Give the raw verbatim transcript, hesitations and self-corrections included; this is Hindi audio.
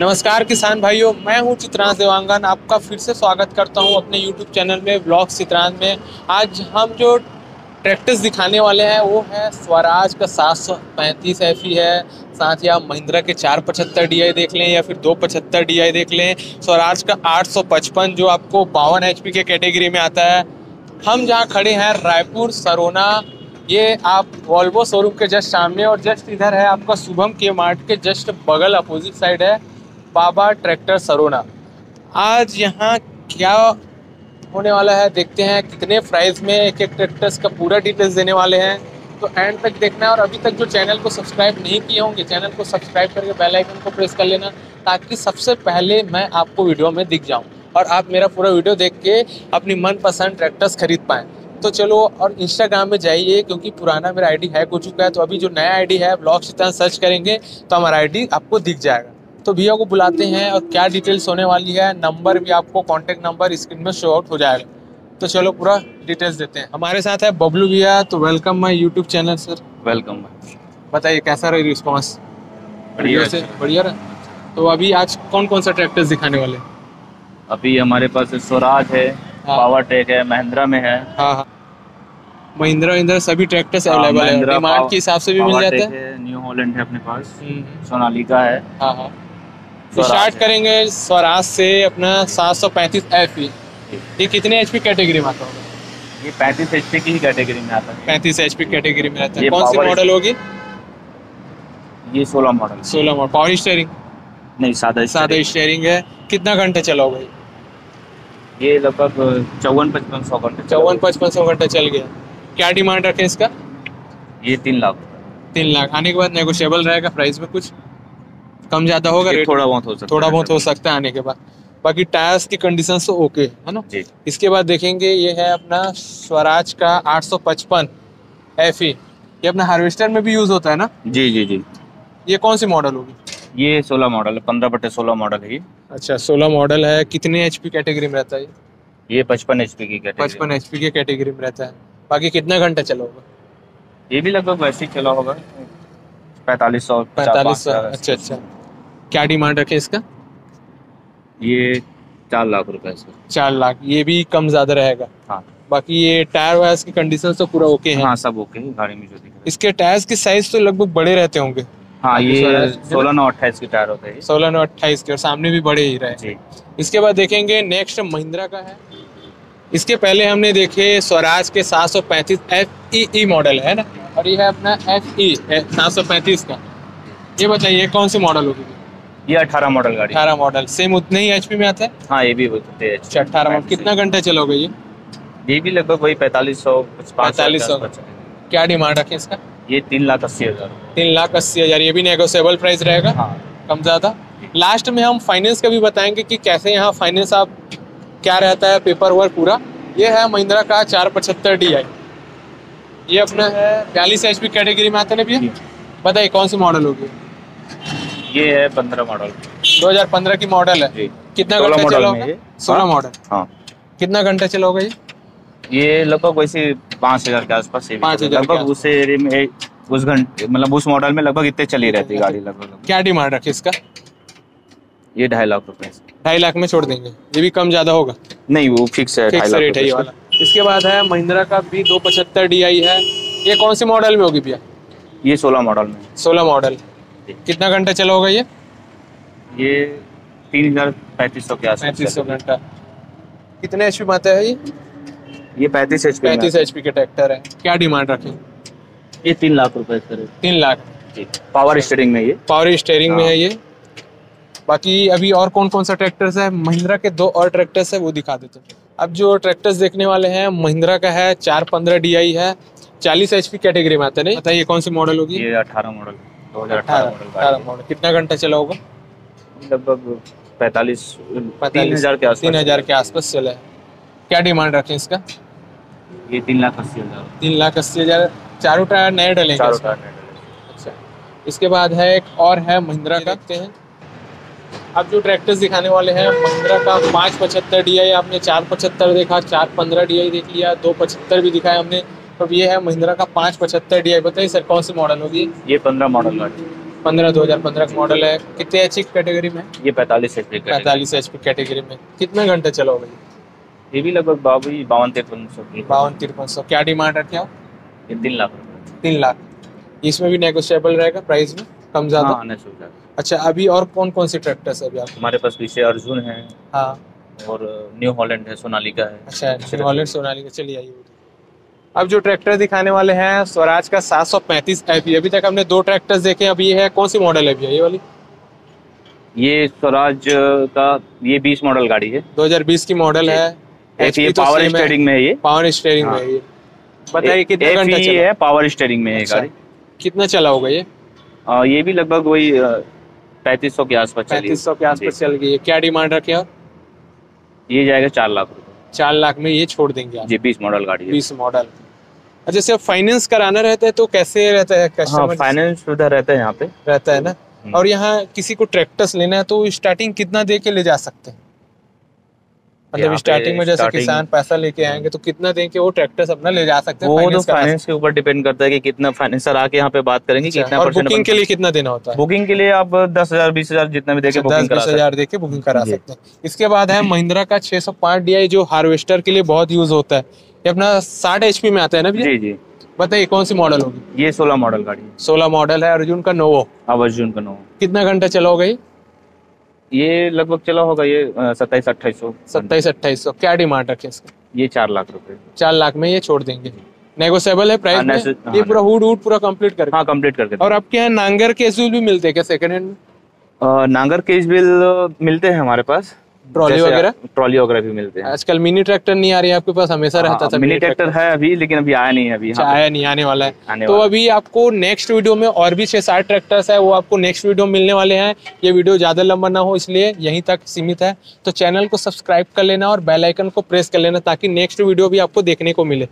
नमस्कार किसान भाइयों, मैं हूं चित्रांश देवांगन। आपका फिर से स्वागत करता हूं अपने यूट्यूब चैनल में व्लॉग्स चित्रांश में। आज हम जो ट्रैक्टर्स दिखाने वाले हैं वो है स्वराज का सात सौ पैंतीस एफ ई है, साथ ही आप महिंद्रा के चार पचहत्तर डी आई देख लें या फिर दो पचहत्तर डी आई देख लें। स्वराज का आठ सौ पचपन जो आपको बावन एच पी के कैटेगरी में आता है। हम जहाँ खड़े हैं रायपुर सरोना, ये आप वॉल्वो शोरूम के जस्ट सामने, और जस्ट इधर है आपका शुभम के मार्ट के जस्ट बगल अपोजिट साइड है बाबा ट्रैक्टर सरोना। आज यहाँ क्या होने वाला है देखते हैं, कितने प्राइस में एक एक ट्रैक्टर्स का पूरा डिटेल्स देने वाले हैं, तो एंड तक देखना है। और अभी तक जो चैनल को सब्सक्राइब नहीं किए होंगे, चैनल को सब्सक्राइब करके बेल आइकन को प्रेस कर लेना, ताकि सबसे पहले मैं आपको वीडियो में दिख जाऊँ और आप मेरा पूरा वीडियो देख के अपनी मनपसंद ट्रैक्टर्स खरीद पाएँ। तो चलो, और इंस्टाग्राम में जाइए क्योंकि पुराना मेरा आईडी हैक हो चुका है, तो अभी जो नया आईडी है व्लॉग्स चित्रांश सर्च करेंगे तो हमारा आईडी आपको दिख जाएगा। तो भैया को बुलाते हैं और क्या डिटेल्स होने वाली है, नंबर भी आपको कॉन्टेक्ट नंबर स्क्रीन में शो आउट हो जाएगा। तो चलो पूरा डिटेल्स देते हैं। हमारे साथ है बबलू भैया, तो welcome my YouTube channel sir. Welcome भाई, बताइए कैसा रहा रिस्पॉन्स? बढ़िया से बढ़िया रहा। तो अभी आज कौन कौन सा ट्रैक्टर्स दिखाने वाले? अभी हमारे पास स्वराज है, पावर टेक है, महिंद्रा में है। हाँ हाँ, महिंद्रा महिंद्रा सभी ट्रैक्टर्स अवेलेबल है, डिमांड के हिसाब से भी मिल जाता है। न्यू हॉलैंड है अपने पास, सोनालिका है। हाँ हाँ, तो स्टार्ट करेंगे स्वराज से अपना सात सौ पैंतीस एफ ई। ये कितने एचपी कैटेगरी में आता होगा? ये पैंतीस एचपी की ही कैटेगरी में आता है। पैंतीस एचपी कैटेगरी में आता है। कौन सी मॉडल होगी? ये सोलह मॉडल। सोलह मॉडल पावर स्टीयरिंग? नहीं, सादा सादा स्टीयरिंग है। कितना घंटे चलाओगे? ये लगभग चौवन पचपन सौ घंटे चौवन पचपन सौ घंटे चल गया। क्या डिमांड रखे इसका? ये तीन लाख तीन लाख आने के बाद नेगोशिएबल रहेगा प्राइस में, कुछ कम ज्यादा होगा, रेट थोड़ा बहुत हो सकता है थोड़ा बहुत हो सकता है आने के बाद। बाकी टायर्स की कंडीशन तो ओके है ना जी। इसके बाद देखेंगे ये है अपना स्वराज का आठ सौ पचपन एफ ई, ये अपना हार्वेस्टर में भी यूज होता है ना? जी जी जी। ये कौन सी मॉडल होगी? ये सोलह मॉडल है, पंद्रह बटे सोलह मॉडल है। अच्छा, सोलह मॉडल है। कितने एच पी कैटेगरी में रहता है? ये पचपन एच पी की पचपन एच पी की कैटेगरी में रहता है। बाकी कितना घंटा चला होगा? ये भी लगभग वैसे ही चला होगा, पैंतालीस सौ पैंतालीस सौ। अच्छा अच्छा, क्या डिमांड रखे इसका? ये चार लाख रुपए इसका। चार लाख ये भी कम ज्यादा रहेगा। हाँ। बाकी ये टायर वायर की कंडीशन तो पूरा ओके है? हाँ, सब ओके है गाड़ी में जो दिख रहा है। इसके टायर्स की साइज तो लगभग बड़े रहते होंगे? हाँ, ये सोलह नौ अट्ठाईस के टायर होते हैं। सोलह नौ अट्ठाईस के, और सामने भी बड़े ही रहे। इसके बाद देखेंगे नेक्स्ट महिंद्रा का है। इसके पहले हमने देखे स्वराज के सात सौ पैंतीस एफ ई ई मॉडल है ना, और ये है अपना एफ ई सात सौ पैंतीस का। ये बताइए कौन सी मॉडल होगी? ये अठारह मॉडल गाड़ी। अठारह मॉडल सेम उतने ही एचपी में आता है? हाँ, ये भी उतने एचपी। अठारह मॉडल। कितना घंटा चलोगे ये? ये भी लगभग वही पैंतालीस सौ पैंतालीस सौ। क्या डिमांड रखे इसका? ये तीन लाख अस्सी हजार। तीन लाख अस्सी हजार। ये भी नेगोशिएबल प्राइस रहेगा? हाँ, कम ज्यादा। लास्ट में हम फाइनेंस का भी बताएंगे कि कैसे यहाँ फाइनेंस आप क्या रहता है, पेपर वर्क पूरा। ये है महिंद्रा का चार पचहत्तर डी आई, ये अपना है बयालीस एच पी कैटेगरी में आता है ना भैया? बताइए कौन सी मॉडल होगी? ये है पंद्रह मॉडल, दो हज़ार पंद्रह की मॉडल है। कितना घंटा चलोगे? सोलह मॉडल। हाँ, कितना घंटा चलोगे ये? ये लगभग वैसे पाँच हजार के आसपास, पाँच हजार लगभघ उस एरिया में, उस घंटे मतलब उस मॉडल में लगभग इतने चली रहती है गाड़ी लगभग। क्या डिमांड रखी इसका? ये ढाई लाख रुपए। ढाई लाख में छोड़ देंगे? ये भी कम ज्यादा होगा? नहीं, वो फिक्स है, फिक्स रेट है ये वाला। इसके बाद है महिंद्रा का भी दो पचहत्तर डी आई है। ये कौन सी मॉडल में होगी भैया? ये सोलह मॉडल में। सोलह मॉडल। कितना घंटा चला होगा ये? ये तीन हजार पैंतीस सौ के आसपास। पैंतीस सौ घंटा। कितने एचपी माता है ये? ये पैंतीस एचपी पैंतीस एचपी के ट्रैक्टर है। क्या डिमांड रखे? ये तीन लाख रुपए। तीन लाख पावर स्टीयरिंग में। ये पावर स्टीयरिंग में है ये। बाकी अभी और कौन कौन सा ट्रैक्टर्स है? महिंद्रा के दो और ट्रैक्टर्स है, वो दिखा देते हैं। अब जो ट्रैक्टर्स देखने वाले हैं महिंद्रा का है चार पंद्रह डी आई है, चालीस एचपी कैटेगरी में आता है। नहीं बताइए कौन सी मॉडल होगी? ये अठारह मॉडल, दो हज़ार अठारह मॉडल। कितना घंटा चला होगा? लगभग पैंतालीस तीन हजार के आसपास तीन हजार के आसपास चला है। क्या डिमांड रखे इसका? ये तीन लाख अस्सी हजार तीन लाख अस्सी हजार चारों टायर नए डलेंगे? अच्छा। इसके बाद है एक और है महिंद्रा का। अब जो ट्रैक्टर्स दिखाने वाले हैं महिंद्रा का पाँच पचहत्तर डी आई, आपने चार पचहत्तर देखा, चार पंद्रह डी आई देख लिया, दो पचहत्तर भी दिखाया हमने। अब तो ये है महिंद्रा का पाँच पचहत्तर डी आई। बताइए सर कौन सी मॉडल होगी? ये पंद्रह मॉडल गाड़ी। पंद्रह दो हजार पंद्रह का मॉडल है। कितने एच पी कैटेगरी में? ये पैंतालीस एच पी पैंतालीस एच पी कैटेगरी में। कितने घंटे चलो भाई? ये भी लगभग बाबू बावन तिरपन सौ बावन तिरपन सौ क्या डिमांड रखे आप? तीन लाख तीन लाख इसमें भी नेगोशिएबल रहेगा प्राइस में कम ज्यादा? हाँ, अच्छा अभी और कौन कौन से ट्रैक्टर्स है अभी आप? हमारे पास पीछे अर्जुन है हाँ, और न्यू हॉलैंड है, सोनालिका है। अच्छा न्यू हॉलैंड सोनालिका, चलिए आइए। अब जो ट्रैक्टर दिखाने वाले हैं स्वराज का सात सौ पैंतीस एफ। अभी तक हमने दो ट्रैक्टर्स देखे, अभी ये है कौन सी मॉडल है अभी ये वाली? ये स्वराज का ये बीस मॉडल गाड़ी है, दो हजार बीस की मॉडल है। पावर स्टीयरिंग में है ये, पावर स्टीयरिंग में ये बताइए कितने घंटा चला है? पावर स्टीयरिंग में ये गाड़ी कितना चला होगा ये? आ, ये भी लगभग वही पैंतीस सौ के आसपास चली। पैंतीस सौ के आसपास चल गई है। क्या डिमांड रखे आप? ये जाएगा चार लाख रुपए। चार लाख में ये छोड़ देंगे आप? जी बीस मॉडल गाड़ी, बीस मॉडल। अच्छा सिर्फ फाइनेंस कराना रहता है तो कैसे रहता है? हाँ, फाइनेंस सुविधा रहता है यहाँ पे, रहता है ना। और यहाँ किसी को ट्रैक्टर्स लेना है तो स्टार्टिंग कितना दे के ले जा सकते हैं? मतलब स्टार्टिंग में जैसे किसान पैसा लेके आएंगे तो कितना दें कि वो ट्रैक्टर्स अपना ले जा सकते हैं? वो तो फाइनेंस के ऊपर डिपेंड करता है कि कितना फाइनेंसर आके यहाँ पे बात करेंगे कितना। और बुकिंग के लिए कितना देना होता है? बुकिंग के लिए आप दस हजार बीस हजार जितना भी देके बुकिंग करा सकते हैं, दस हजार देके बुकिंग करा सकते हैं। इसके बाद है महिंद्रा का छह सौ पांच डी आई जो हार्वेस्टर के लिए बहुत यूज होता है। ये अपना साठ एच पी में आता है ना? जी जी। बताइए कौन सी मॉडल होगी? ये सोलह मॉडल गाड़ी, सोलह मॉडल है। अर्जुन का नोवो, अर्जुन का नोवो। कितना घंटा चलाओ गई ये? लगभग चला होगा ये सत्ताईस अट्ठाईस सौ सत्ताईस अट्ठाईस सौ क्या डिमांड रखे इसका? ये चार लाख रुपए। चार लाख में ये छोड़ देंगे, नेगोशिएबल है प्राइस में। ये पूरा हुड हुड पूरा कंप्लीट करके? हाँ कंप्लीट करके। और आपके यहाँ नांगर केस बिल भी मिलते हैं क्या सेकंड हैंड में? नांगर केस बिल मिलते हैं हमारे पास, ट्रॉली वगैरह ट्रॉली वगैरह भी मिलते हैं। आजकल मिनी ट्रैक्टर नहीं आ रही है आपके पास? हमेशा रहता था मिनी ट्रैक्टर है अभी, लेकिन अभी आया नहीं है, अभी आया नहीं, आने वाला है। तो अभी आपको नेक्स्ट वीडियो में और भी छह सात ट्रैक्टर्स है वो आपको नेक्स्ट वीडियो मिलने वाले हैं। ये वीडियो ज्यादा लंबा ना हो इसलिए यहीं तक सीमित है। तो चैनल को सब्सक्राइब कर लेना और बेल आइकन को प्रेस कर लेना ताकि नेक्स्ट वीडियो भी आपको देखने को मिले।